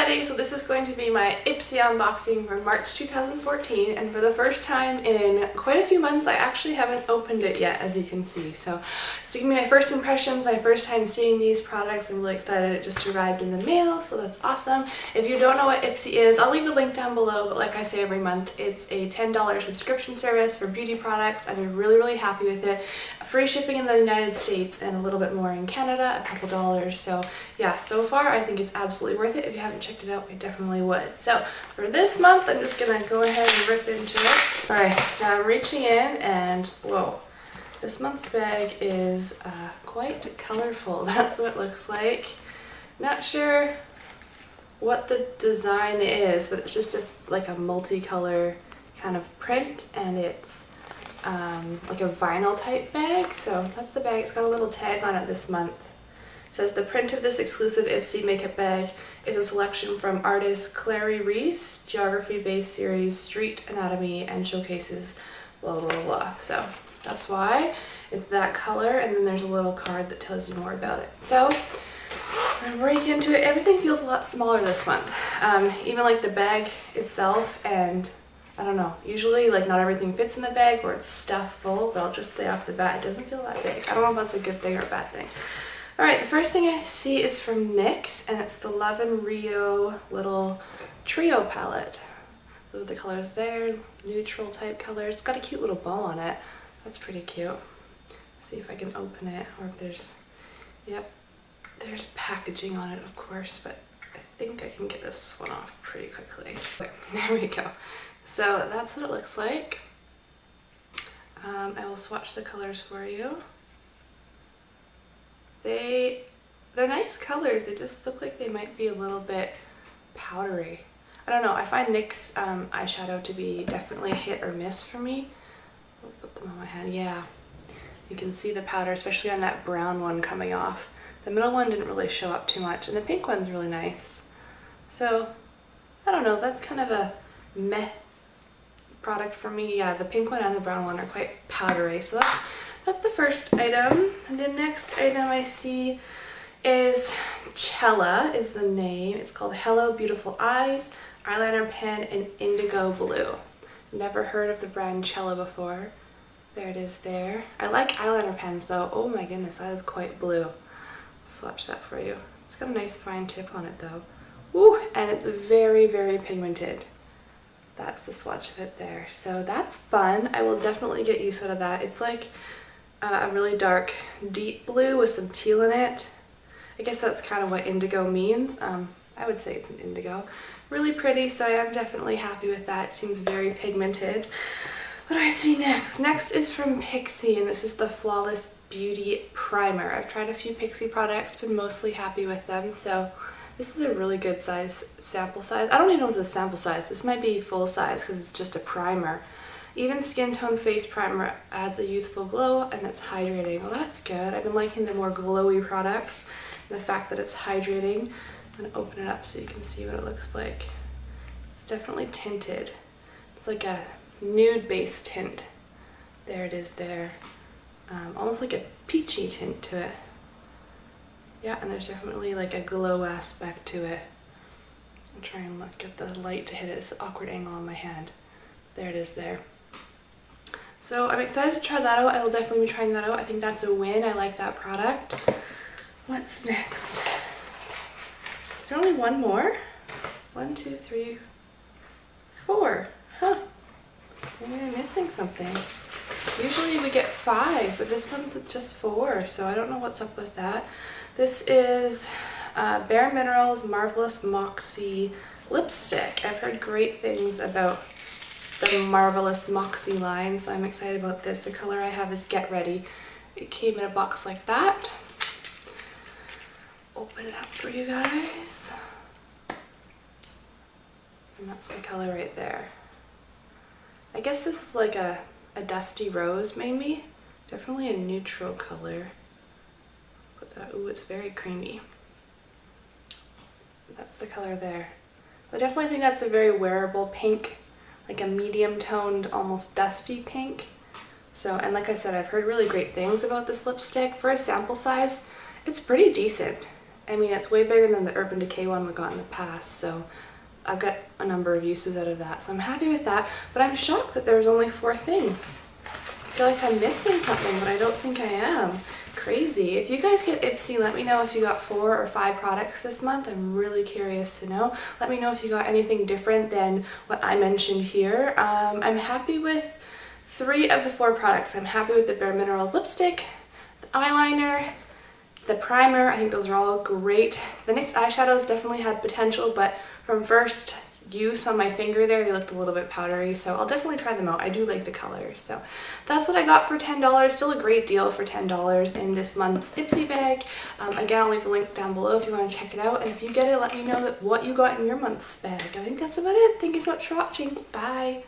everybody, so this is going to be my Ipsy unboxing for March 2014, and for the first time in quite a few months I actually haven't opened it yet, as you can see. So just to give me my first impressions, my first time seeing these products, I'm really excited. It just arrived in the mail, so that's awesome. If you don't know what Ipsy is, I'll leave a link down below, but like I say every month, it's a $10 subscription service for beauty products. I'm really happy with it. Free shipping in the United States and a little bit more in Canada, a couple dollars. So yeah, so far I think it's absolutely worth it. If you haven't checked it out, I definitely would. So for this month, I'm just gonna go ahead and rip into it. All right, now I'm reaching in and whoa, this month's bag is quite colorful. That's what it looks like. Not sure what the design is, but it's just like a multicolor kind of print, and it's like a vinyl type bag. So that's the bag. It's got a little tag on it this month. It says the print of this exclusive Ipsy makeup bag is a selection from artist Clary Reese, geography-based series Street Anatomy, and showcases blah blah blah. So that's why it's that color, and then there's a little card that tells you more about it. So I'm gonna break into it. Everything feels a lot smaller this month. Even like the bag itself, and I don't know, usually like not everything fits in the bag or it's stuffed full, but I'll just say off the bat, it doesn't feel that big. I don't know if that's a good thing or a bad thing. Alright, the first thing I see is from NYX, and it's the Love & Rio little trio palette. Those are the colors there, neutral type colors. It's got a cute little bow on it. That's pretty cute. Let's see if I can open it, or if there's, yep, there's packaging on it of course, but I think I can get this one off pretty quickly. Okay, there we go. So that's what it looks like. I will swatch the colors for you. They're nice colors. They just look like they might be a little bit powdery. I don't know. I find NYX eyeshadow to be definitely hit or miss for me. I'll put them on my hand. Yeah, you can see the powder, especially on that brown one coming off. The middle one didn't really show up too much, and the pink one's really nice. So I don't know. That's kind of a meh product for me. Yeah, the pink one and the brown one are quite powdery, so that's the first item. And the next item I see is Cella is the name. It's called Hello Beautiful Eyes eyeliner pen in indigo blue. Never heard of the brand Cella before. There it is there. I like eyeliner pens though. Oh my goodness, that is quite blue. I'll swatch that for you. It's got a nice fine tip on it though. Woo! And it's very pigmented. That's the swatch of it there. So that's fun. I will definitely get use out of that. It's like a really dark, deep blue with some teal in it. I guess that's kind of what indigo means. I would say it's an indigo. Really pretty, so I am definitely happy with that. It seems very pigmented. What do I see next? Next is from Pixi, and this is the Flawless Beauty Primer. I've tried a few Pixi products, been mostly happy with them, so this is a really good size, sample size. I don't even know if it's a sample size. This might be full size because it's just a primer. Even Skin Tone Face Primer adds a youthful glow, and it's hydrating. Well, that's good. I've been liking the more glowy products and the fact that it's hydrating. I'm going to open it up so you can see what it looks like. It's definitely tinted. It's like a nude base tint. There it is there. Almost like a peachy tint to it. Yeah, and there's definitely like a glow aspect to it. I'll try and get the light to hit it. It's an awkward angle on my hand. There it is there. So I'm excited to try that out. I will definitely be trying that out. I think that's a win. I like that product. What's next? Is there only one more? 1, 2, 3, 4. Huh. Maybe I'm missing something. Usually we get 5, but this one's just 4, so I don't know what's up with that. This is Bare Minerals Marvelous Moxie Lipstick. I've heard great things about the Marvelous Moxie line, so I'm excited about this. The color I have is Get Ready. It came in a box like that. Open it up for you guys. And that's the color right there. I guess this is like a dusty rose, maybe? Definitely a neutral color. Put that, ooh, it's very creamy. That's the color there. I definitely think that's a very wearable pink, like a medium-toned, almost dusty pink. So, and like I said, I've heard really great things about this lipstick. For a sample size, it's pretty decent. I mean, it's way bigger than the Urban Decay one we got in the past, so I've got a number of uses out of that, so I'm happy with that. But I'm shocked that there's only 4 things. I feel like I'm missing something, but I don't think I am. Crazy. If you guys get Ipsy, let me know if you got 4 or 5 products this month. I'm really curious to know. Let me know if you got anything different than what I mentioned here. I'm happy with 3 of the 4 products. I'm happy with the Bare Minerals lipstick, the eyeliner, the primer. I think those are all great. The NYX eyeshadows definitely had potential, but from first use on my finger there, they looked a little bit powdery, so I'll definitely try them out. I do like the color, so that's what I got for $10. Still a great deal for $10 in this month's Ipsy bag. Again, I'll leave the link down below if you want to check it out, and if you get it, let me know what you got in your month's bag. I think that's about it. Thank you so much for watching. Bye!